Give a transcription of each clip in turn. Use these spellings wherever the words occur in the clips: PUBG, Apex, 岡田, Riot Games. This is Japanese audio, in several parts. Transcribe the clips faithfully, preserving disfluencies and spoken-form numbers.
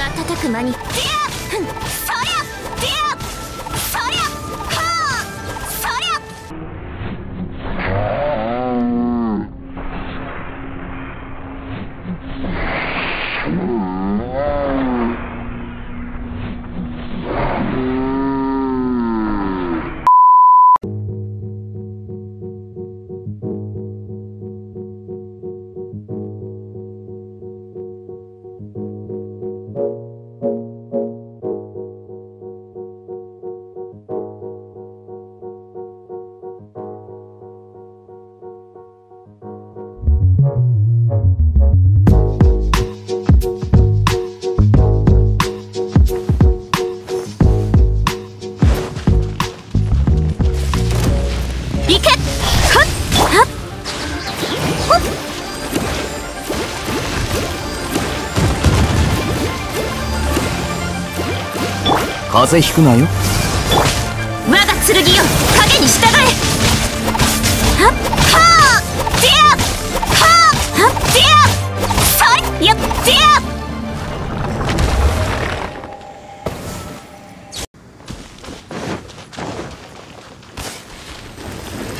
瞬く間にディアそりゃディアそりゃはあそりゃ風邪ひくなよ。我が剣よ、影に従え。はっはあディアはあはっディアさいやディ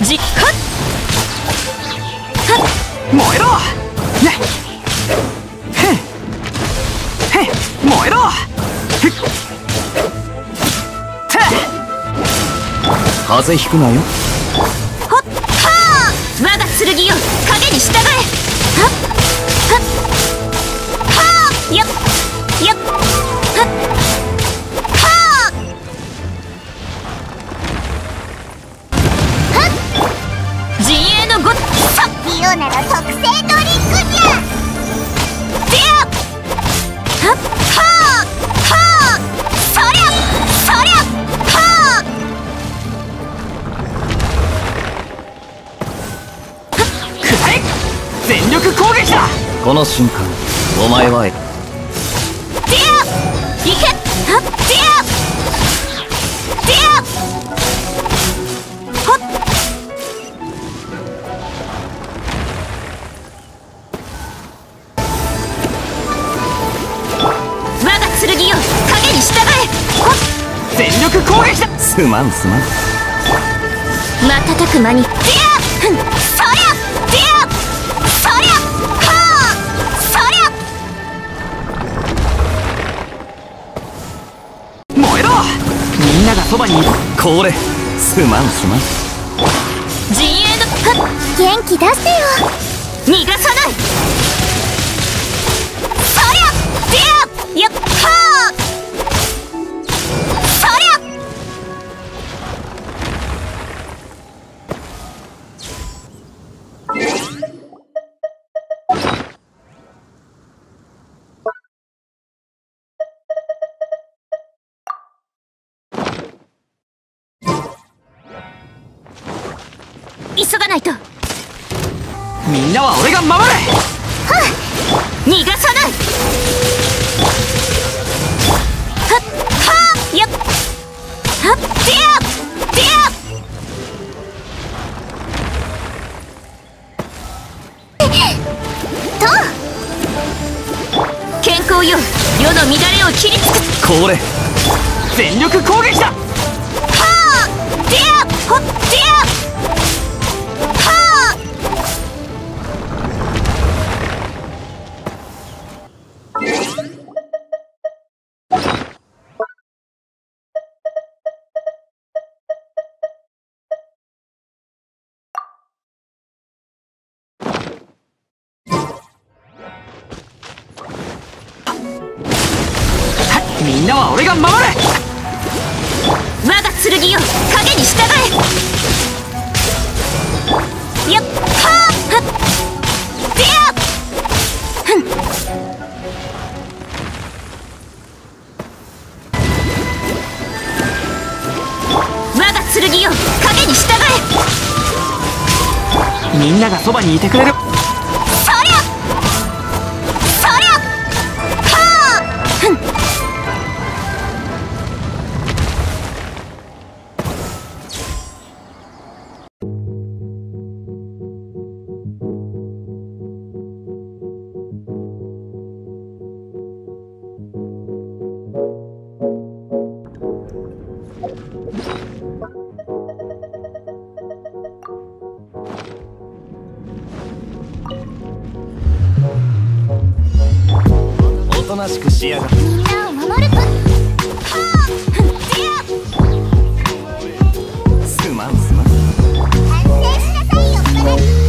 アじっはっはっ燃えろねへっへっ燃えろへっ風邪ひくなよ。ほっはー我が剣よ、影に従え。はっはっはーやっやっはっはーはっ陣営のごっさイオナの特製ドリンクじゃでやっはっはーはーそりゃそりゃ全力攻撃だ。この瞬間お前はディアいけはっディアディアほっ我が剣よ、影に従え。ほっ全力攻撃だ。すまんすまん瞬く間にディアふんそりゃディアそりゃはあそりゃ燃えろ。みんながそばにいる。これすまんすまん陣営のは元気出してよ。逃がさないそりゃディアやっはあそりゃ急がないと。みんなは俺が守れ。逃がさないはっはーやっはっディアディアと健康よ、世の乱れを切りつく。これ全力攻撃だ。はあディアほっディアみんなは俺が守れ。我が剣よ、影に従え。やっはーはっでやっふん我が剣よ、影に従え。みんながそばにいてくれる。となしくしやがる。みんなを守るぞ。すまんすまん。反省しなさいよ、岡田。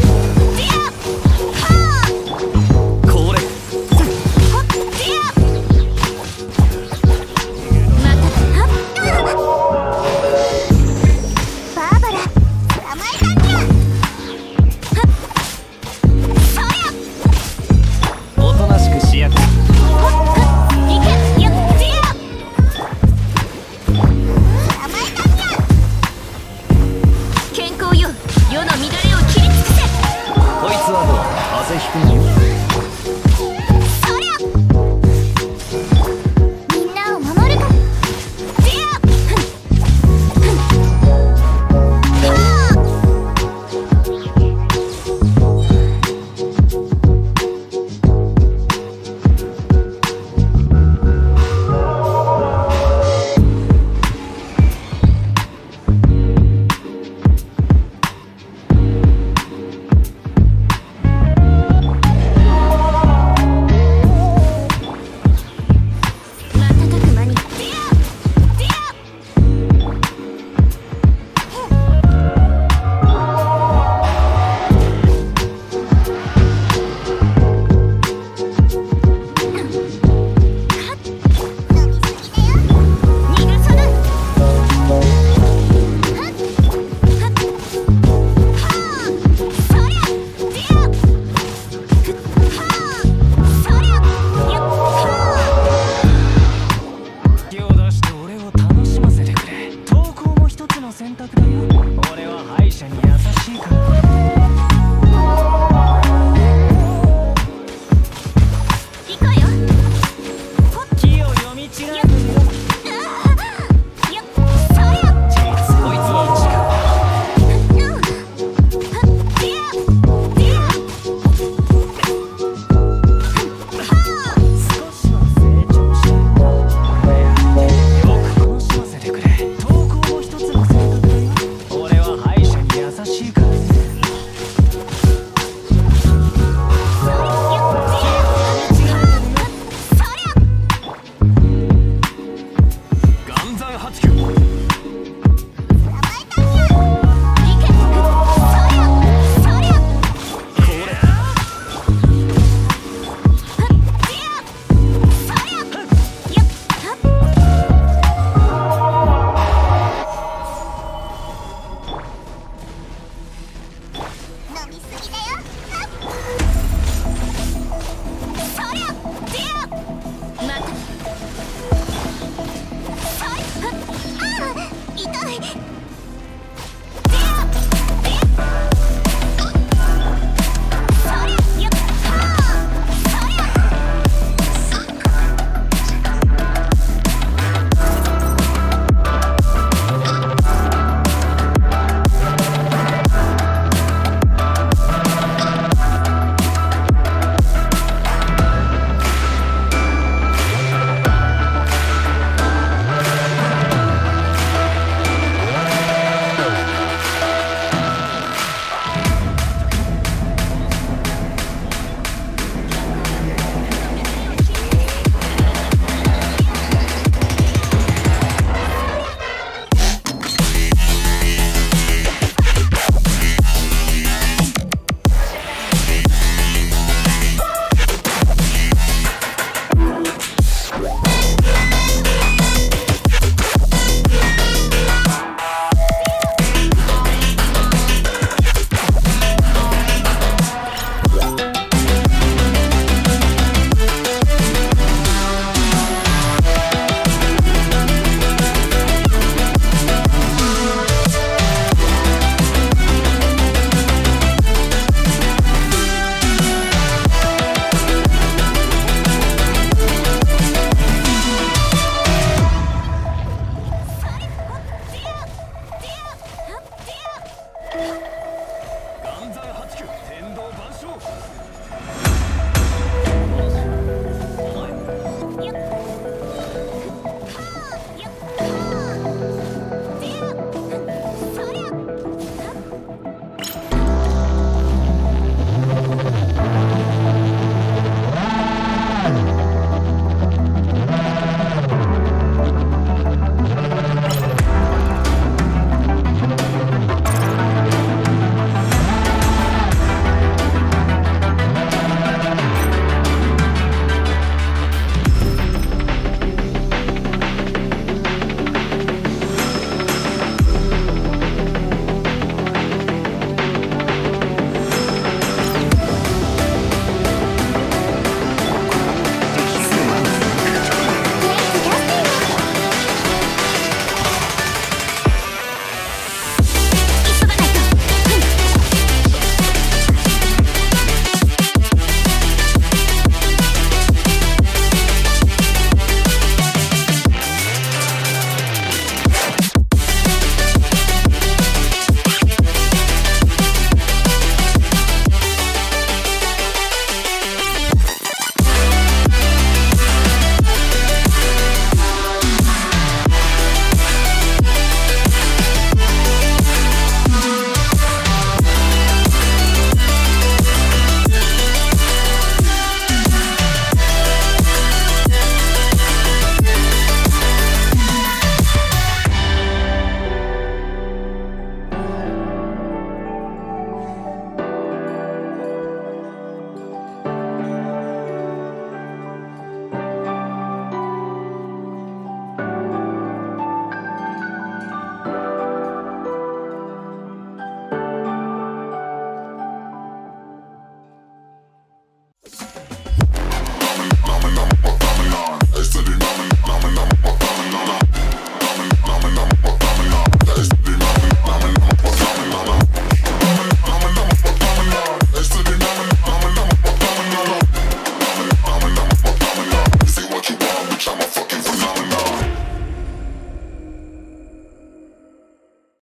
What?